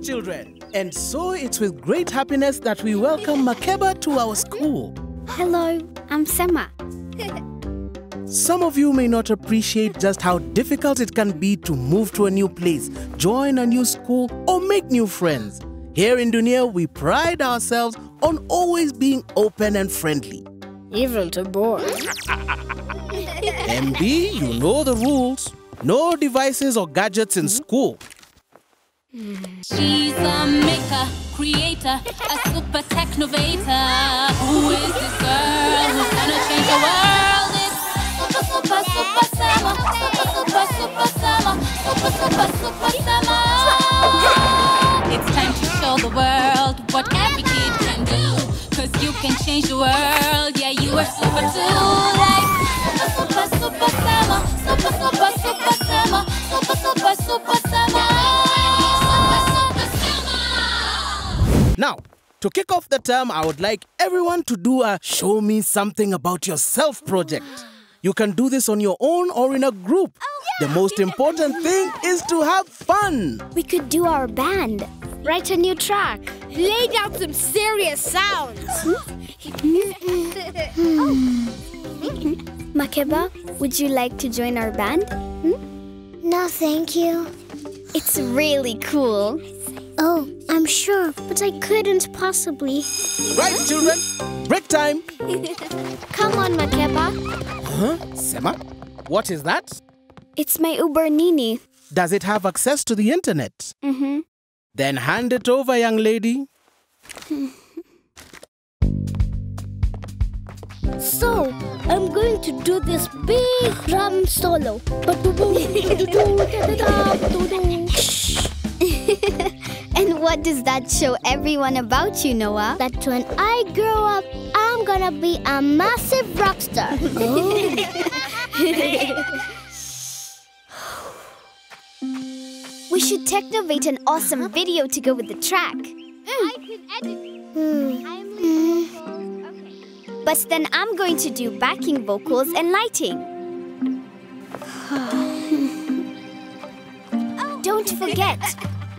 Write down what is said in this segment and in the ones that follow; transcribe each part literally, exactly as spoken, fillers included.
God's children. And so it's with great happiness that we welcome Makeba to our school. Hello, I'm Sema. Some of you may not appreciate just how difficult it can be to move to a new place, join a new school, or make new friends. Here in Dunia, we pride ourselves on always being open and friendly. Even to boys. M B, you know the rules. No devices or gadgets in school. She's a maker, creator, a super technovator. Who is this girl who's gonna change the world? It's Super, Super, Super Sema. Super, Super, Super Sema. Super, Super, Super Sema. It's time to show the world what every kid can do. Cause you can change the world, yeah, you are super too. Like Super, Super, Super Sema. Super, Super, Super Sema. Super, Super, Super Sema. Now, to kick off the term, I would like everyone to do a show me something about yourself project. You can do this on your own or in a group. Oh, yeah. The most important thing is to have fun. We could do our band. Write a new track. Lay down some serious sounds. hmm. Makeba, would you like to join our band? Hmm? No, thank you. It's really cool. Oh, I'm sure, but I couldn't possibly. Right, children. Break time. Come on, Makeba. Huh? Sema? What is that? It's my Uber Nini. Does it have access to the internet? Mm-hmm. Then hand it over, young lady. So, I'm going to do this big drum solo. And what does that show everyone about you, Noah? That when I grow up, I'm gonna be a massive rock star. Oh. We should technovate an awesome video to go with the track. Mm. I can edit. Mm. I am leading vocals. Okay. But then I'm going to do backing vocals and lighting. Oh. Don't forget,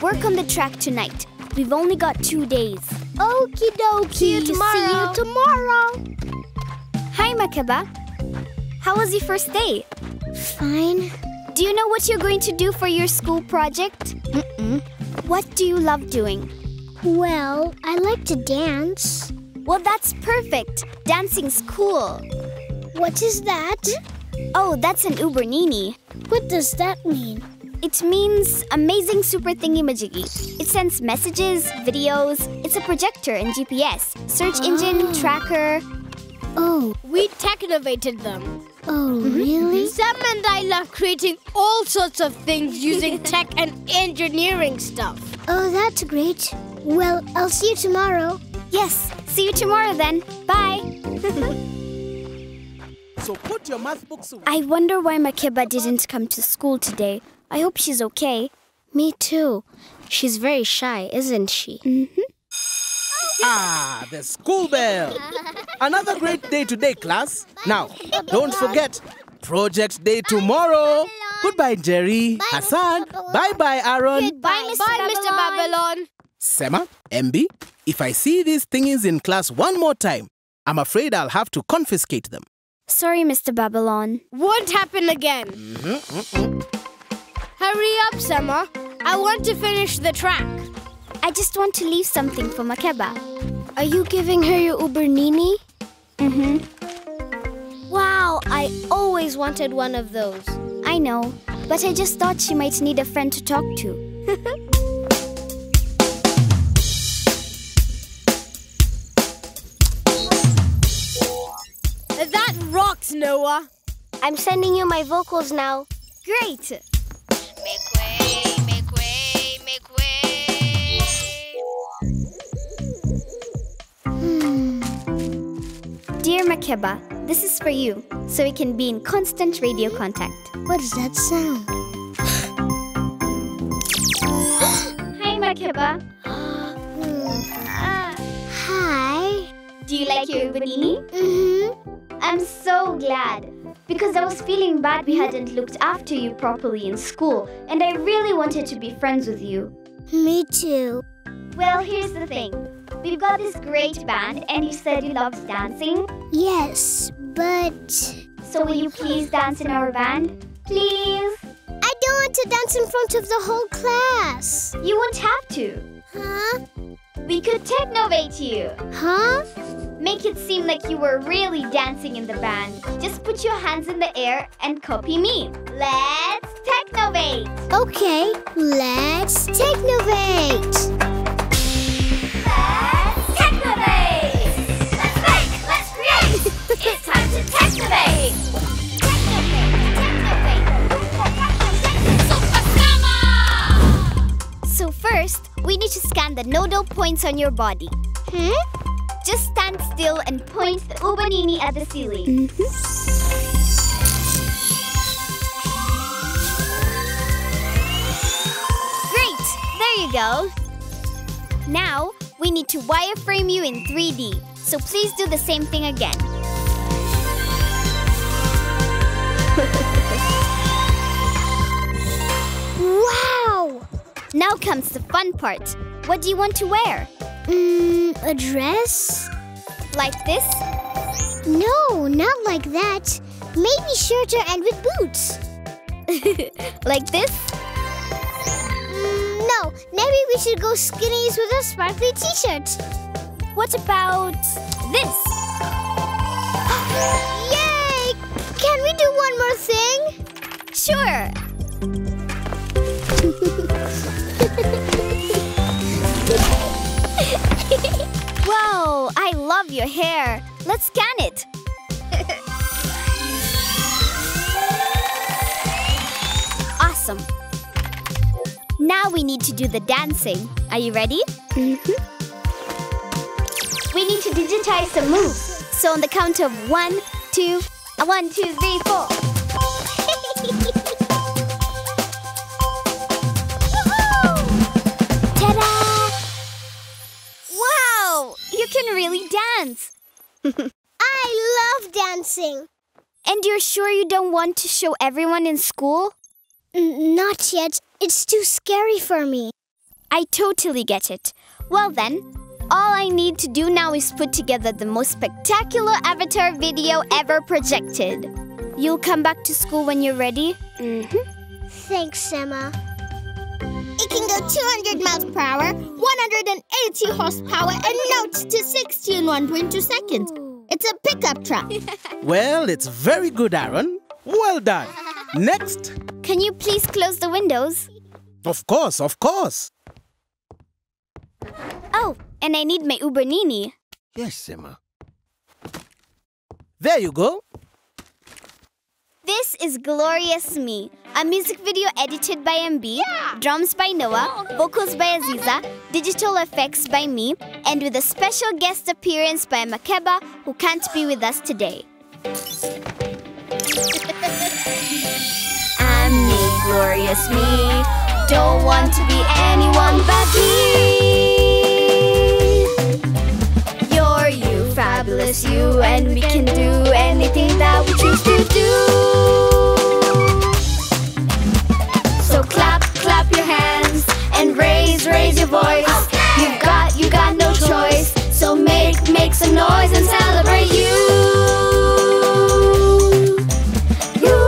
work on the track tonight. We've only got two days. Okie dokie. See you tomorrow. See you tomorrow. Hi, Makeba. How was your first day? Fine. Do you know what you're going to do for your school project? Mm-mm. What do you love doing? Well, I like to dance. Well, that's perfect. Dancing's cool. What is that? Oh, that's an Uber Nini. What does that mean? It means amazing super thingy-majiggy. It sends messages, videos. It's a projector and G P S. Search oh. engine, tracker. Oh. We technovated them. Oh, really? Sam and I love creating all sorts of things using tech and engineering stuff. Oh, that's great. Well, I'll see you tomorrow. Yes, see you tomorrow then. Bye. So put your math books away. I wonder why Makeba didn't come to school today. I hope she's okay. Me too. She's very shy, isn't she? Mm-hmm. Ah, the school bell. Another great day today, class. Now, don't forget, project day tomorrow. Goodbye, Jerry. Hassan. Bye-bye, Aaron. Goodbye, Mister Babylon. Sema, M B, if I see these thingies in class one more time, I'm afraid I'll have to confiscate them. Sorry, Mister Babylon. Won't happen again. Mm-hmm, mm-mm. Hurry up, Sema. I want to finish the track. I just want to leave something for Makeba. Are you giving her your Uber Nini? Mm-hmm. Wow, I always wanted one of those. I know, but I just thought she might need a friend to talk to. That rocks, Noah. I'm sending you my vocals now. Great. Make way, make way, make way. Dear Makeba, this is for you, so we can be in constant radio contact. What does that sound? Hi, Makeba. Hi. Do you like your Uber Nini? Mm-hmm. I'm so glad. Because I was feeling bad we hadn't looked after you properly in school, and I really wanted to be friends with you. Me too. Well, here's the thing. We've got this great band, and you said you loved dancing? Yes, but... So will you please dance in our band? Please? I don't want to dance in front of the whole class. You won't have to. Huh? We could technovate you. Huh? Make it seem like you were really dancing in the band. Just put your hands in the air and copy me. Let's technovate. Okay, let's technovate. It's time to technovate! Technovate! Technovate! Super Sema! So first, we need to scan the nodal points on your body. Hmm? Just stand still and point the Uber Nini at the ceiling. Mm-hmm. Great! There you go! Now, we need to wireframe you in three D. So please do the same thing again. Wow! Now comes the fun part. What do you want to wear? Mm, a dress? Like this? No, not like that. Maybe shorter and with boots. Like this? Mm, no, maybe we should go skinnies with a sparkly t-shirt. What about this? Yay! Can we do one more thing? Sure! Whoa! I love your hair! Let's scan it! Awesome! Now we need to do the dancing. Are you ready? Mm-hmm. We need to digitize some moves. So on the count of one, two, uh, one, two, three, four. Ta-da! Wow! You can really dance. I love dancing. And you're sure you don't want to show everyone in school? N- not yet. It's too scary for me. I totally get it. Well then, all I need to do now is put together the most spectacular avatar video ever projected. You'll come back to school when you're ready? Mm-hmm. Thanks, Sema. It can go two hundred miles per hour, one hundred eighty horsepower, and notes to sixty in one point two seconds. It's a pickup truck. Well, it's very good, Aaron. Well done. Next. Can you please close the windows? Of course, of course. Oh, and I need my Uber Nini. Yes, Sema. There you go. This is Glorious Me, a music video edited by M B, yeah! Drums by Noah, vocals by Aziza, digital effects by me, and with a special guest appearance by Makeba, who can't be with us today. I'm me, Glorious Me, don't want to be anyone but me. Fabulous you, and we can do anything that we choose to do. So clap, clap your hands, and raise, raise your voice. Okay. You got, you got no choice, so make, make some noise and celebrate you. You.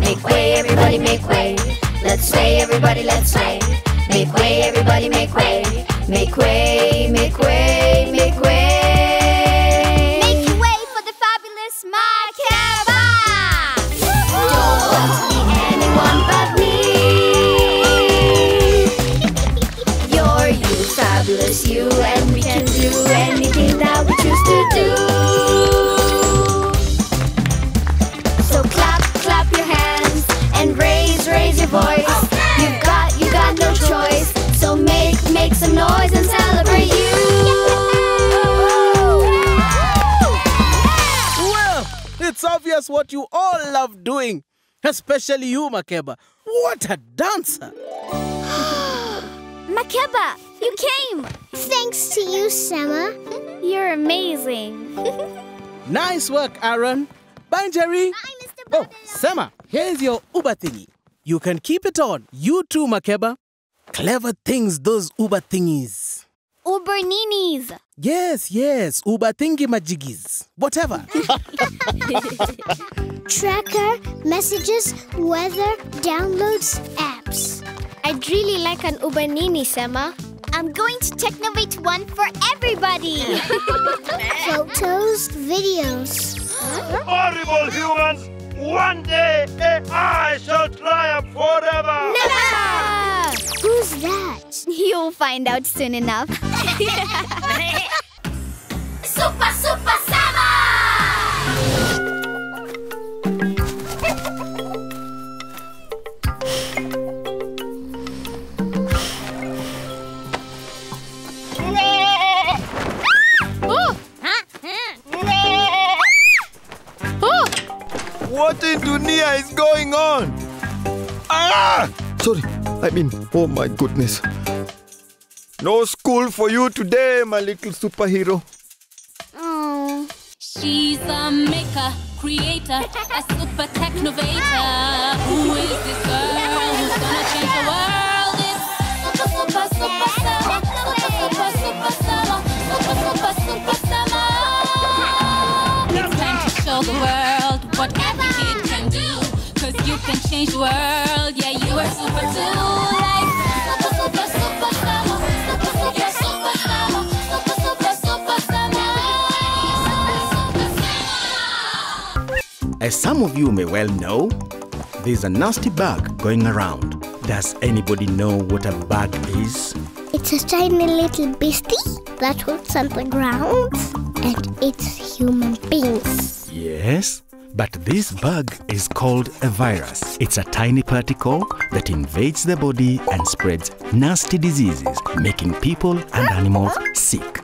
Make way, everybody, make way. Let's sway, everybody, let's sway. Make way, everybody, make way. Make way, make way, make way. Make way for the fabulous Makeba. Don't want to be anyone but me. You're you, fabulous you, and we can do anything that we choose to do. So clap, clap your hands, and raise, raise your voice. Okay. You've got, you got no choice. So make, make some noise and celebrate you. Well, it's obvious what you all love doing. Especially you, Makeba. What a dancer! Makeba, you came! Thanks to you, Sema. You're amazing. Nice work, Aaron. Bye, Jerry. Bye, Mister Babylon. Oh, Sema, here's your Uber thingy. You can keep it on. You too, Makeba. Clever things, those Uber thingies. Uber Ninis. Yes, yes. Uber thingy majiggies. Whatever. Tracker, messages, weather, downloads, apps. I'd really like an Uber Nini, Sema. I'm going to technovate one for everybody. Photos, videos. Horrible humans. One day, A I shall triumph forever. Never! Who's that? You'll find out soon enough. Super, Super Sema! What in Dunia is going on? Ah! Sorry, I mean, oh my goodness. No school for you today, my little superhero. Oh. She's a maker, creator, a super technovator. Who is this girl who's gonna change the world? It's super, super, super Sema. Super, super, super Sema. Super, super, super Sema. It's time to show the world what every kid can do, cause you can change the world. Yeah, you are super too. Like super, super, super Sema. Super, super, super Sema. Super, super, super Sema. Super, super Sema. As some of you may well know, there's a nasty bug going around. Does anybody know what a bug is? It's a tiny little beastie that hops on the ground and eats human beings. Yes. But this bug is called a virus. It's a tiny particle that invades the body and spreads nasty diseases, making people and animals sick.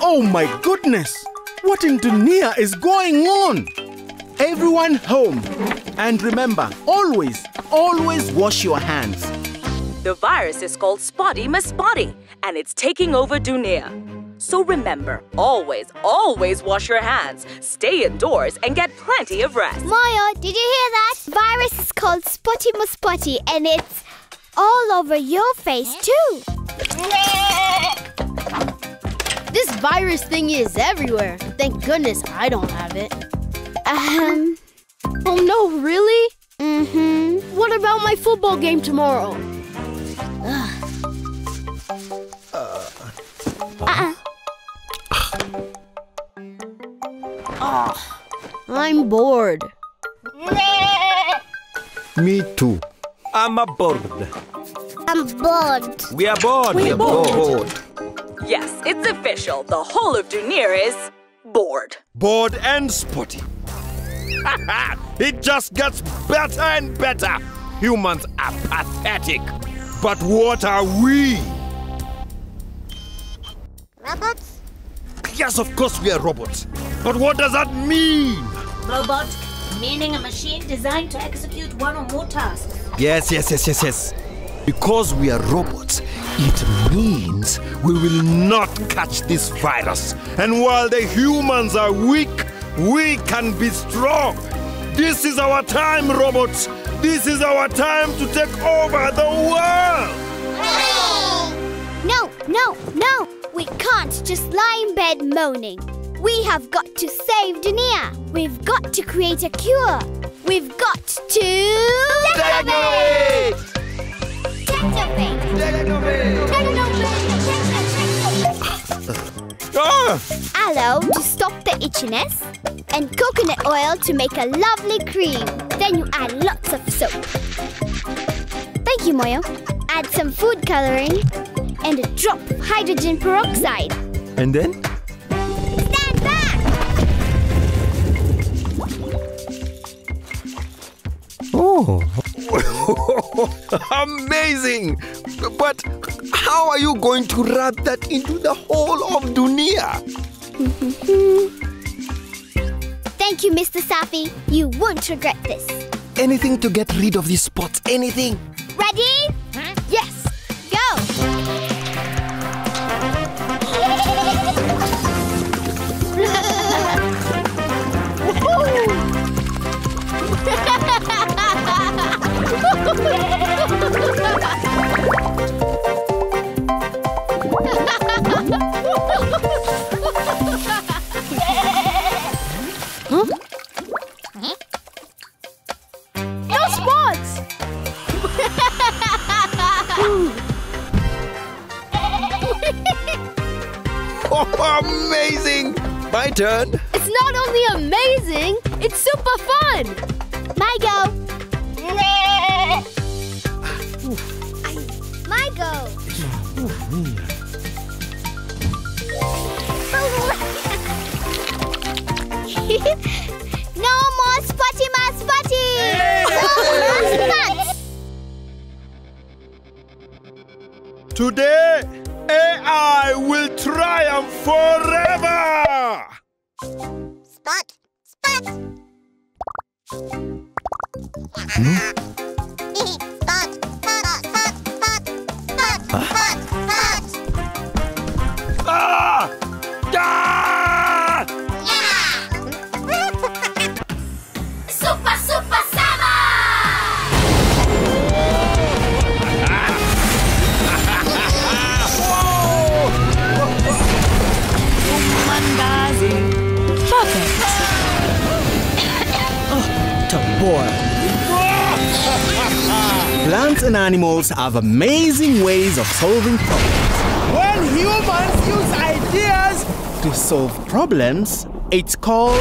Oh my goodness! What in Dunia is going on? Everyone home! And remember, always, always wash your hands. The virus is called Spotty Miss Spotty, and it's taking over Dunia. So remember, always, always wash your hands, stay indoors, and get plenty of rest. Moyo, did you hear that? Virus is called Spotty Miss Spotty, and it's all over your face too. This virus thing is everywhere. Thank goodness I don't have it. Um. Oh no, really? Mm-hmm. What about my football game tomorrow? Ugh. Uh. Uh-uh. Oh, I'm bored. Me too. I'm bored. I'm bored. We are bored. We are bored. bored. Yes, it's official. The whole of Dunia is bored. Bored and Spotty. It just gets better and better. Humans are pathetic. But what are we? Robots? Yes, of course we are robots. But what does that mean? Robot, meaning a machine designed to execute one or more tasks. Yes, yes, yes, yes, yes. Because we are robots, it means we will not catch this virus. And while the humans are weak, we can be strong. This is our time, robots. This is our time to take over the world. No, no, no. We can't just lie in bed moaning. We have got to save Dunia. We've got to create a cure. We've got to... Technovate! Technovate! Technovate! Technovate! Ah! Aloe to stop the itchiness and coconut oil to make a lovely cream. Then you add lots of soap. Thank you, Moyo. Add some food coloring and a drop of hydrogen peroxide. And then? Stand back! Oh! Amazing! But how are you going to wrap that into the whole of Dunia? Thank you, Mister Safi. You won't regret this. Anything to get rid of these spots, anything. Ready? Huh? Yes, go! Huh? No spots! Oh, amazing! My turn! It's not only amazing, it's super fun! My go! My go! No more spotty, my spotty! Hey! No more spots! Today, A I will triumph forever! Spot, spot! Hmm? Spot, spot, spot, spot, spot, huh? Spot, spot! Ah! Ah! Super Sema! Perfect! Oh, Tabor! Plants and animals have amazing ways of solving problems. When humans use ideas to solve problems, it's called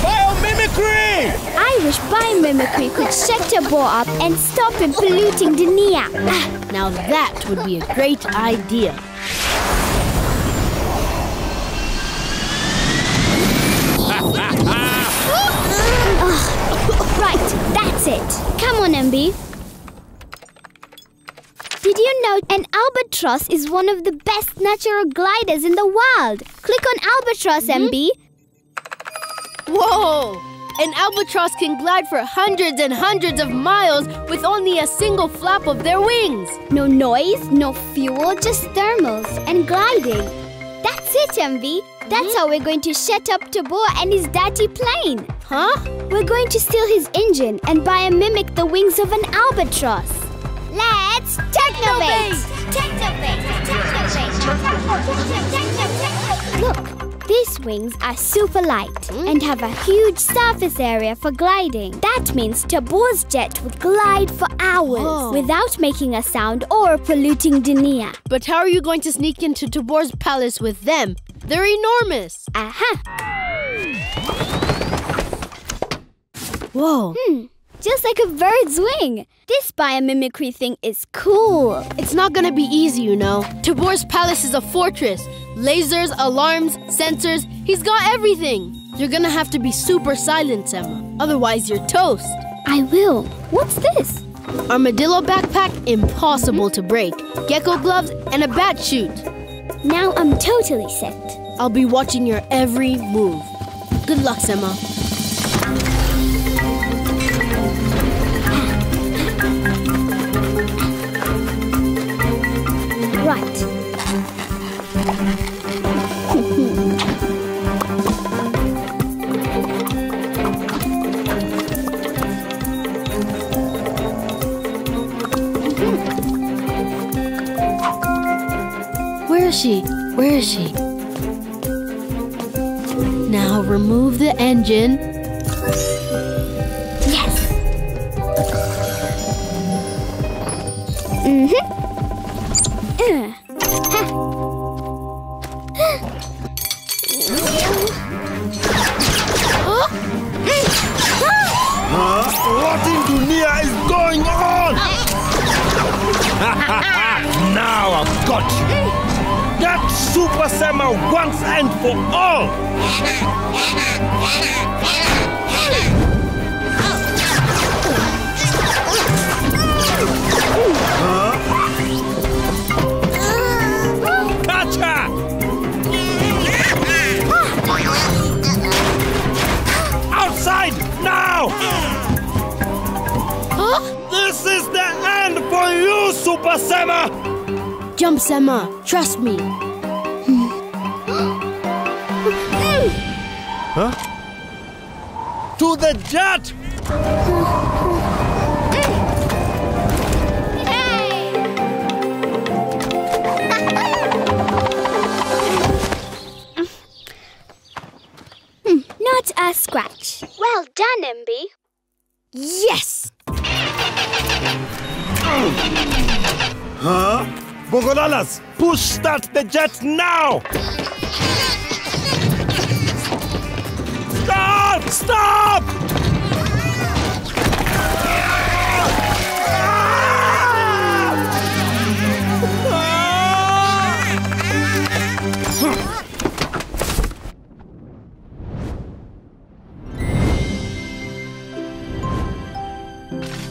biomimicry! I wish biomimicry could shut your boar up and stop him polluting Dunia. Ah, now that would be a great idea. Oh, right, that's it. Come on, M B. Did you know an albatross is one of the best natural gliders in the world? Click on albatross, mm-hmm. M B. Whoa! An albatross can glide for hundreds and hundreds of miles with only a single flap of their wings. No noise, no fuel, just thermals and gliding. That's it, M V. That's how we're going to shut up Tabor and his dirty plane. Huh? We're going to steal his engine and biomimic the wings of an albatross. Let's technovate! Technovate! Technovate! Technovate! Look. These wings are super light and have a huge surface area for gliding. That means Tabor's jet would glide for hours oh. without making a sound or polluting Dunia. But how are you going to sneak into Tabor's palace with them? They're enormous! Aha! Whoa! Hmm. Just like a bird's wing. This biomimicry thing is cool. It's not gonna be easy, you know. Tabor's palace is a fortress. Lasers, alarms, sensors, he's got everything. You're gonna have to be super silent, Sema. Otherwise, you're toast. I will. What's this? Armadillo backpack, impossible to break. Gecko gloves, and a bat chute. Now I'm totally set. I'll be watching your every move. Good luck, Sema. Right. Where is she? Where is she? Now remove the engine. Yes. Mm-hmm. Uh. Huh? What in Dunia is going on? Now I've got you! That Super Sema once and for all! Huh? Catch her! Outside now! This is the end for you, Super Sema! Jump, Sema. Trust me. Huh? To the jet! Not Let us scratch. Well done, Embi. Yes! Huh? Bogolalas, push start the jet now! Stop! Stop!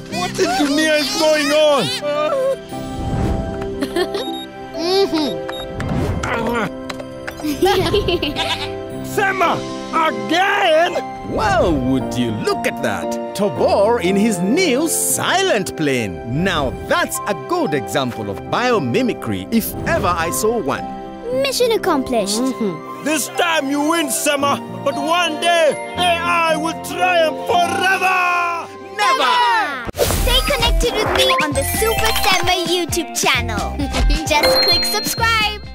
What in Dunia is going on? Mm-hmm. Sema, again? Wow, would you look at that? Tabor in his new silent plane. Now that's a good example of biomimicry if ever I saw one. Mission accomplished. Mm-hmm. This time you win, Sema. But one day, A I will triumph forever! Never! Stay connected with me on the Super Sema YouTube channel. Just click subscribe.